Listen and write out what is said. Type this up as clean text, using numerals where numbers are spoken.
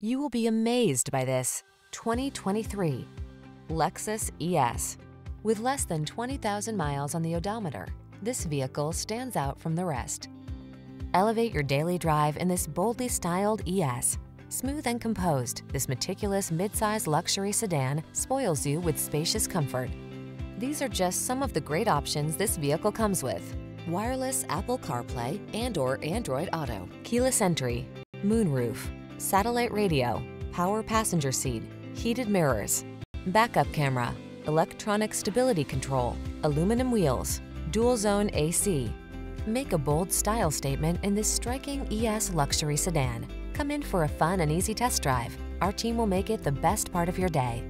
You will be amazed by this 2023 Lexus ES. With less than 20,000 miles on the odometer, this vehicle stands out from the rest. Elevate your daily drive in this boldly styled ES. Smooth and composed, this meticulous midsize luxury sedan spoils you with spacious comfort. These are just some of the great options this vehicle comes with: wireless Apple CarPlay and/or Android Auto, keyless entry, moonroof, satellite radio, power passenger seat, heated mirrors, backup camera, electronic stability control, aluminum wheels, dual zone AC. Make a bold style statement in this striking ES luxury sedan. Come in for a fun and easy test drive. Our team will make it the best part of your day.